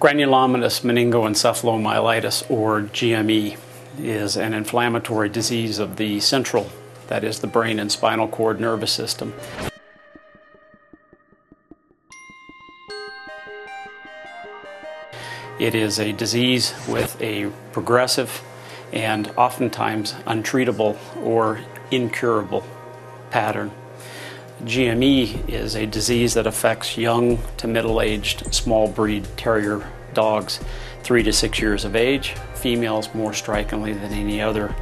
Granulomatous meningoencephalomyelitis, or GME, is an inflammatory disease of the central, that is the brain and spinal cord nervous system. It is a disease with a progressive and oftentimes untreatable or incurable pattern. GME is a disease that affects young to middle-aged small breed terrier dogs 3 to 6 years of age, females more strikingly than any other.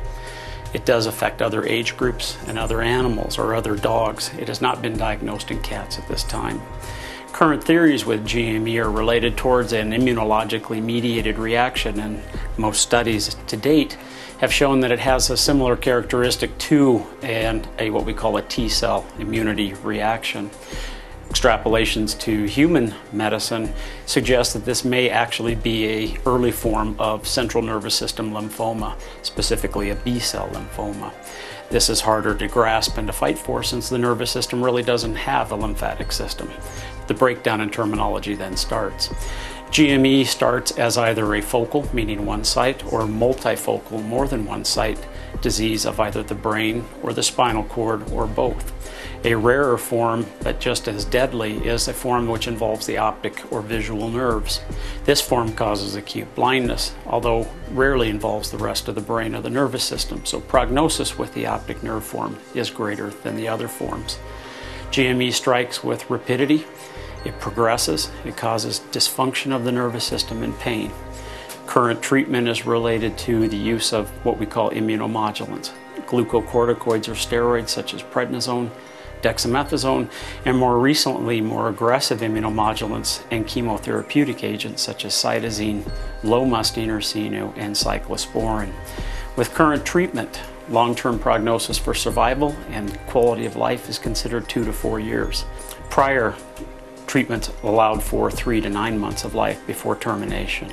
It does affect other age groups and other animals or other dogs. It has not been diagnosed in cats at this time. Current theories with GME are related towards an immunologically mediated reaction, and most studies to date have shown that it has a similar characteristic to what we call a T-cell immunity reaction. Extrapolations to human medicine suggest that this may actually be an early form of central nervous system lymphoma, specifically a B-cell lymphoma. This is harder to grasp and to fight for since the nervous system really doesn't have a lymphatic system. The breakdown in terminology then starts. GME starts as either a focal, meaning one site, or multifocal, more than one site, disease of either the brain or the spinal cord or both. A rarer form, but just as deadly, is a form which involves the optic or visual nerves. This form causes acute blindness, although rarely involves the rest of the brain or the nervous system, so prognosis with the optic nerve form is greater than the other forms. GME strikes with rapidity. It progresses, it causes dysfunction of the nervous system and pain. Current treatment is related to the use of what we call immunomodulants, glucocorticoids or steroids such as prednisone, dexamethasone, and more recently more aggressive immunomodulants and chemotherapeutic agents such as cytosine, lomustine or cyno, and cyclosporine. With current treatment, long-term prognosis for survival and quality of life is considered 2 to 4 years. Prior treatments allowed for 3 to 9 months of life before termination.